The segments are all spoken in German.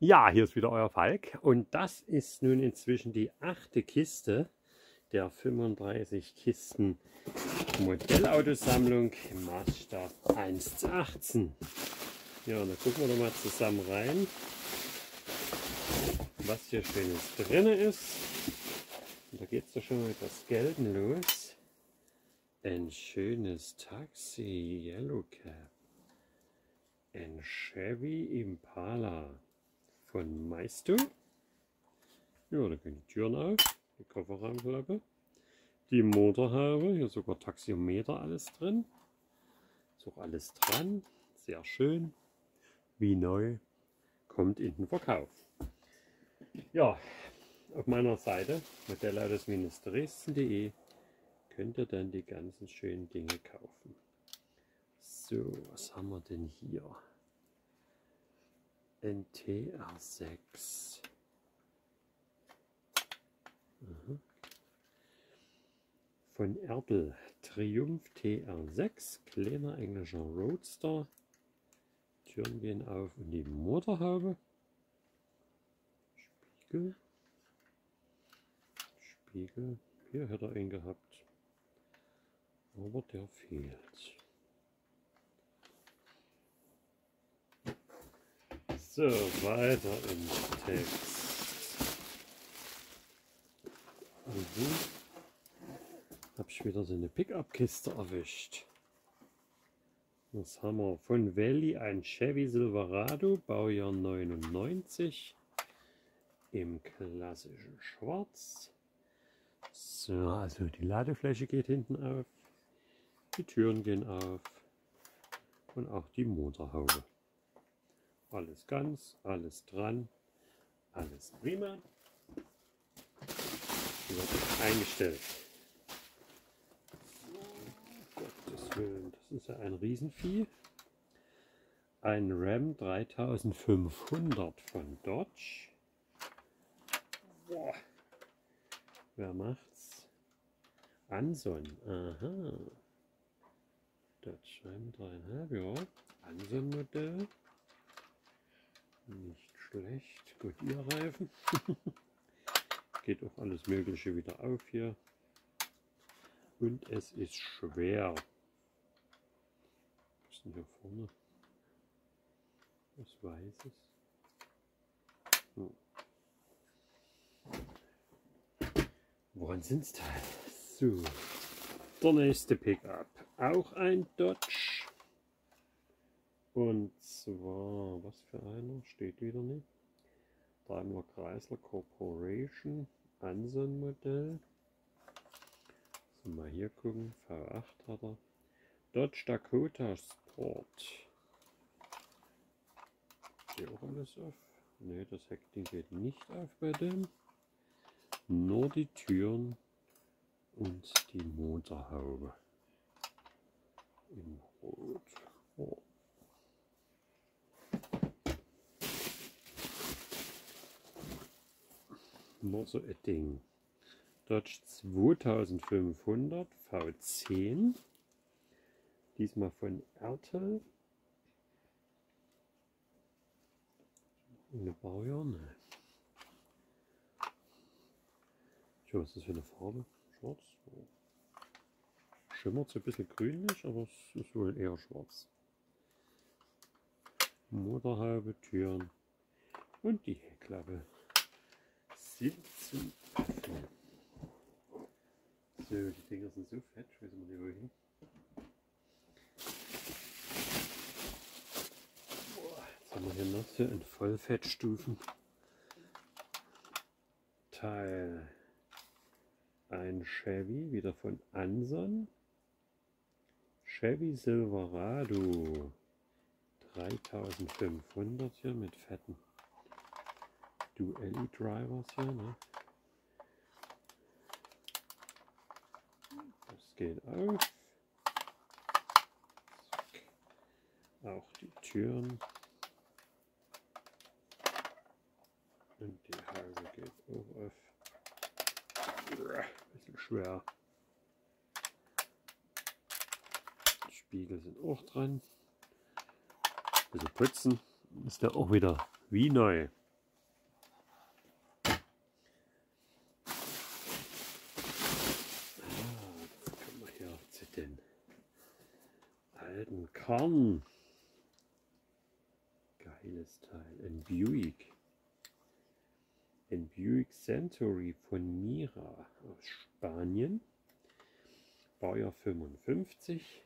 Ja, hier ist wieder euer Falk und das ist nun inzwischen die 8. Kiste der 35 Kisten Modellautosammlung im Maßstab 1:18. Ja, und da gucken wir doch mal zusammen rein, was hier Schönes drin ist. Und da geht es doch schon mal mit das Gelben los. Ein schönes Taxi, Yellowcab. Ein Chevy Impala von Meistu. Ja, da gehen die Türen auf, die Kofferraumklappe, die Motorhaube, hier sogar Taxiometer, alles drin. Ist auch alles dran, sehr schön, wie neu, kommt in den Verkauf. Ja, auf meiner Seite Modellautos-Dresden.de könnt ihr dann die ganzen schönen Dinge kaufen. So, was haben wir denn hier? Ein TR6. Aha. Von Ertl, Triumph TR6, kleiner englischer Roadster. Türen gehen auf und die Motorhaube. Spiegel. Spiegel. Hier hätte er ihn gehabt. Aber der fehlt. So, weiter im Text. Habe ich wieder so eine Pickup-Kiste erwischt. Das haben wir von Valley, ein Chevy Silverado, Baujahr 99, im klassischen Schwarz. So, also die Ladefläche geht hinten auf, die Türen gehen auf und auch die Motorhaube. Alles ganz, alles dran, alles prima. Die wird eingestellt. Oh, Gottes Willen, das ist ja ein Riesenvieh. Ein Ram 3500 von Dodge. Boah. Wer macht's? Anson. Aha. Dodge Ram 3,5, ja. Anson-Modell. Nicht schlecht, gut, ihr Reifen. Geht auch alles Mögliche wieder auf hier. Und es ist schwer. Was ist denn hier vorne? Was Weißes? So. Woran sind's da? So. Der nächste Pickup. Auch ein Dodge. Und zwar, was für einer, steht wieder nicht. Daimler Chrysler Corporation, Anson Modell. So, mal hier gucken, V8 hat er. Dodge Dakota Sport. Geht auch alles auf? Ne, das Heckding geht nicht auf bei dem. Nur die Türen und die Motorhaube. In Rot. Oh. Nur so ein Ding. Dodge 2500 V10. Diesmal von Ertl. Eine Baujahr, ne? Ich weiß, was ist das für eine Farbe? Schwarz. Schimmert so ein bisschen grünlich, aber es ist wohl eher schwarz. Motorhaube, Türen und die Heckklappe. So, die Dinger sind so fett, ich weiß nicht mehr wohin. Jetzt haben wir hier noch so ein Vollfettstufenteil. Ein Chevy, wieder von Anson. Chevy Silverado 3500 hier mit fetten Dually-Drivers hier, ne? Das geht auf. Auch die Türen. Und die Haube geht auch auf. Bisschen schwer. Die Spiegel sind auch dran. Also putzen ist der auch wieder wie neu. halten kann. Geiles Teil. Ein Buick Century von Mira aus Spanien. Baujahr 55.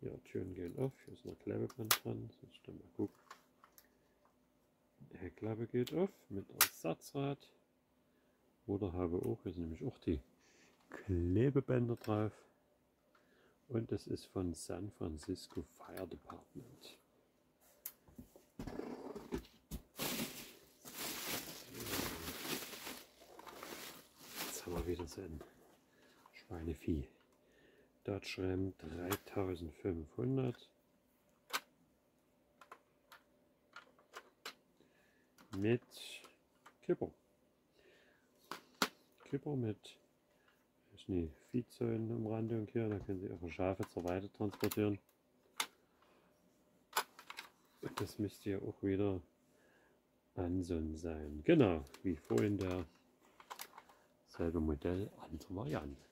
Ja, Türen gehen auf. Hier ist noch Klebeband dran. Sonst dann mal gucken. Heckklappe geht auf mit Ersatzrad. Oder habe auch, hier sind nämlich auch die Klebebänder drauf. Und das ist von San Francisco Fire Department. Jetzt haben wir wieder so ein Schweinevieh. Dodge Ram 3500 mit Kipper. Kipper mit Viehzäunen Umrandung hier, da können Sie Ihre Schafe zur Weide transportieren. Das müsste ja auch wieder Anson sein. Genau, wie vorhin der selbe Modell, andere Variante.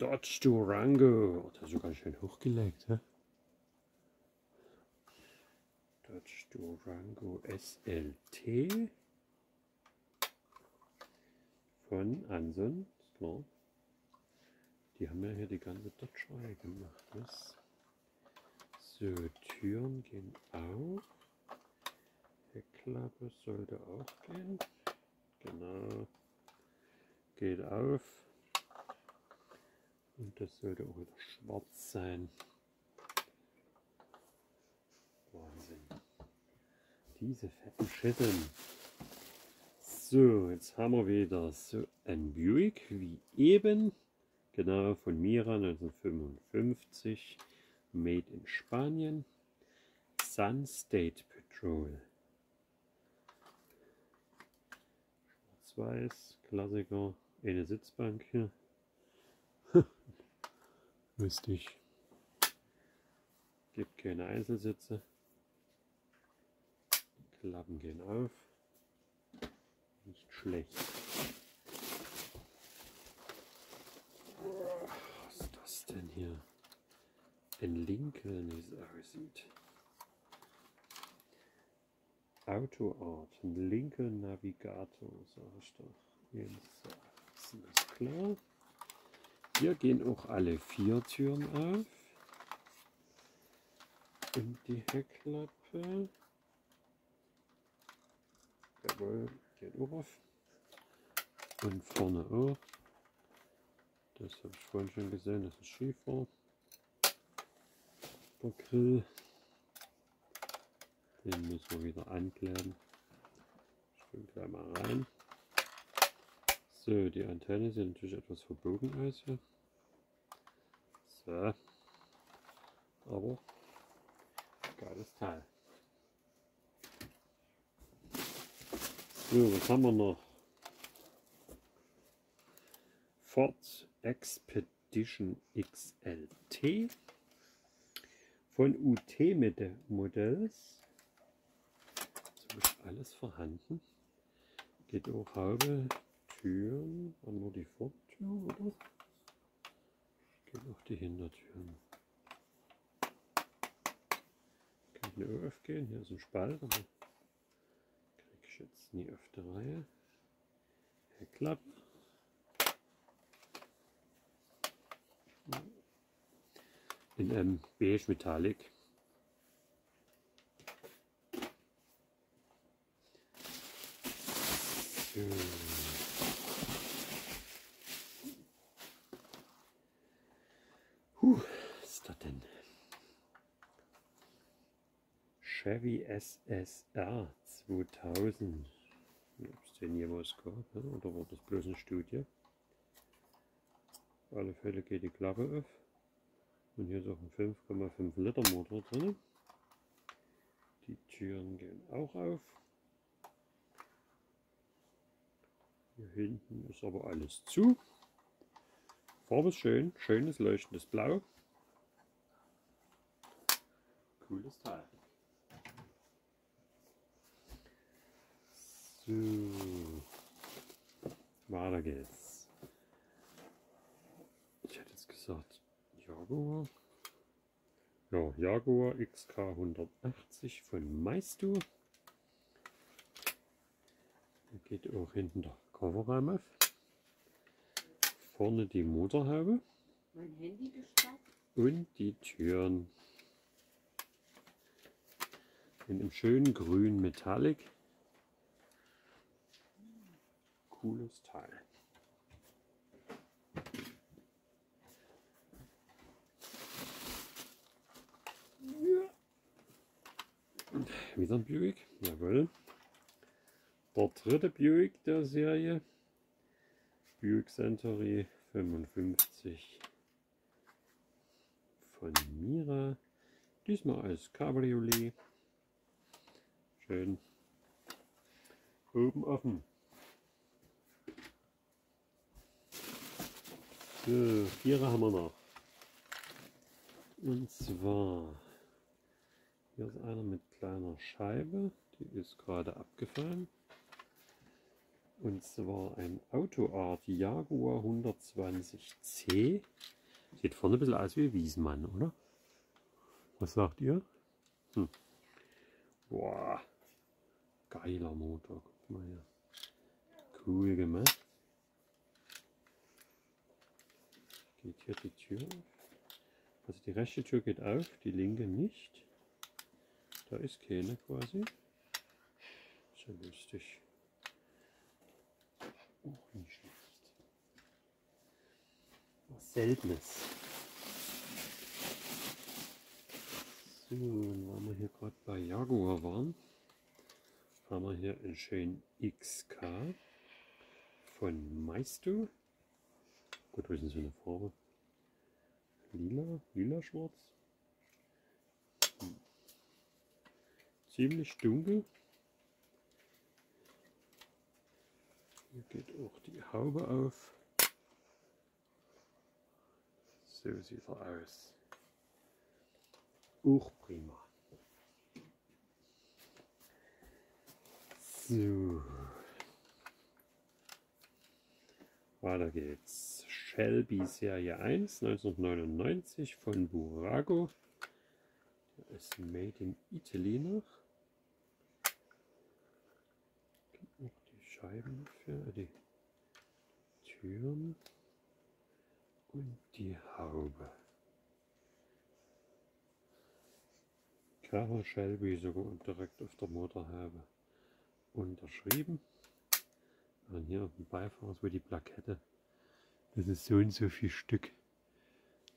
Dodge Durango, oh, das ist sogar schön hochgelegt, hä? Dodge Durango SLT von Anson, so. Die haben ja hier die ganze Dodge-Reihe gemacht, was? So, Türen gehen auf, Heckklappe sollte auch gehen, genau, geht auf. Und das sollte auch wieder schwarz sein. Wahnsinn. Diese fetten Schitten. So, jetzt haben wir wieder so ein Buick wie eben. Genau, von Mira 1955. Made in Spanien. Sun State Patrol. Schwarz-Weiß, Klassiker. Eine Sitzbank hier. Lustig. Gibt keine Einzelsitze. Klappen gehen auf. Nicht schlecht. Was ist das denn hier? Ein Lincoln, wie es aussieht. Autoart. Ein Lincoln Navigator, sag ich doch. Ist das klar? Hier gehen auch alle vier Türen auf. Und die Heckklappe. Jawohl, geht auch auf. Und vorne auch. Das habe ich vorhin schon gesehen, dass es schief war. Der Grill. Den müssen wir wieder ankleben. Ich geh gleich mal rein. So, die Antenne sieht natürlich etwas verbogen aus hier. So. Aber geiles Teil. So, was haben wir noch? Ford Expedition XLT von UT-Modells. So ist alles vorhanden. Geht auch Haube. Türen, und nur die Vordertür, oder? Es gibt auch die Hintertüren. Kann ich nicht aufgehen, hier ist ein Spalt, aber kriege ich jetzt nie auf der Reihe. Heckklappen. In einem beige Metallic. So. Revy SSR 2000. Ob es den jemals gab, oder war das bloß eine Studie? Auf alle Fälle geht die Klappe auf. Und hier ist auch ein 5,5 Liter Motor drin. Die Türen gehen auch auf. Hier hinten ist aber alles zu. Farbe ist schön, schönes leuchtendes Blau. Cooles Teil. So, weiter geht's. Ich hätte jetzt gesagt Jaguar. Ja, Jaguar XK180 von Meistu. Da geht auch hinten der Kofferraum auf. Vorne die Motorhaube. Mein Handy gestartet. Und die Türen. In einem schönen grünen Metallic. Cooles Teil. Ja. Wieder ein Buick, jawohl. Der dritte Buick der Serie. Buick Century 55 von Mira. Diesmal als Cabriolet. Schön. Oben offen. So, Vierer haben wir noch. Und zwar, hier ist einer mit kleiner Scheibe, die ist gerade abgefallen. Und zwar ein Autoart Jaguar 120c. Sieht vorne ein bisschen aus wie Wiesmann, oder? Was sagt ihr? Hm. Boah, geiler Motor, guck mal hier. Cool gemacht. Geht hier die Tür auf. Also die rechte Tür geht auf, die linke nicht. Da ist keine quasi. Ist ja lustig. Auch nicht schlecht. Was Seltenes. So, und weil wir hier gerade bei Jaguar waren, haben wir hier einen schönen XK von Meistu. Gut, was ist denn so eine Farbe? Lila? Lila-schwarz? Hm. Ziemlich dunkel. Hier geht auch die Haube auf. So sieht er aus. Auch prima. So. Weiter geht's. Shelby Serie 1 1999 von Burago. Der ist made in Italy noch. Gibt noch die Scheiben für die Türen und die Haube. Kracher Shelby sogar direkt auf der Motorhaube unterschrieben. Und hier auf dem Beifahrer ist wohl die Plakette, dass es so und so viel Stück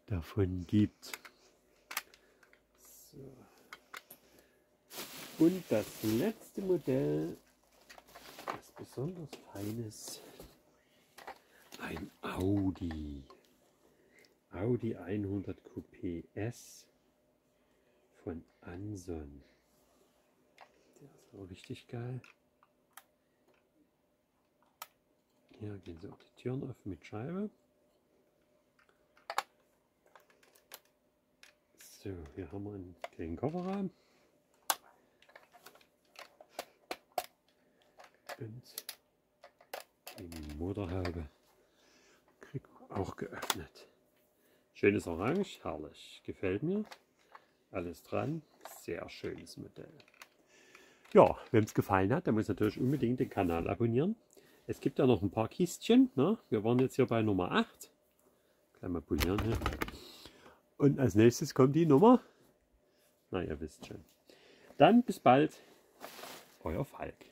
davon gibt. So. Und das letzte Modell, was besonders feines, ein Audi. Audi 100 Coupé S von Anson. Der ist auch richtig geil. Hier gehen sie auch die Türen auf mit Scheibe. So, hier haben wir einen kleinen Kofferraum. Und die Motorhaube kriegt auch geöffnet. Schönes Orange, herrlich, gefällt mir. Alles dran, sehr schönes Modell. Ja, wem es gefallen hat, der muss natürlich unbedingt den Kanal abonnieren. Es gibt ja noch ein paar Kistchen, ne? Wir waren jetzt hier bei Nummer 8. Gleich mal polieren hier. Und als nächstes kommt die Nummer. Na, ihr wisst schon. Dann bis bald, euer Falk.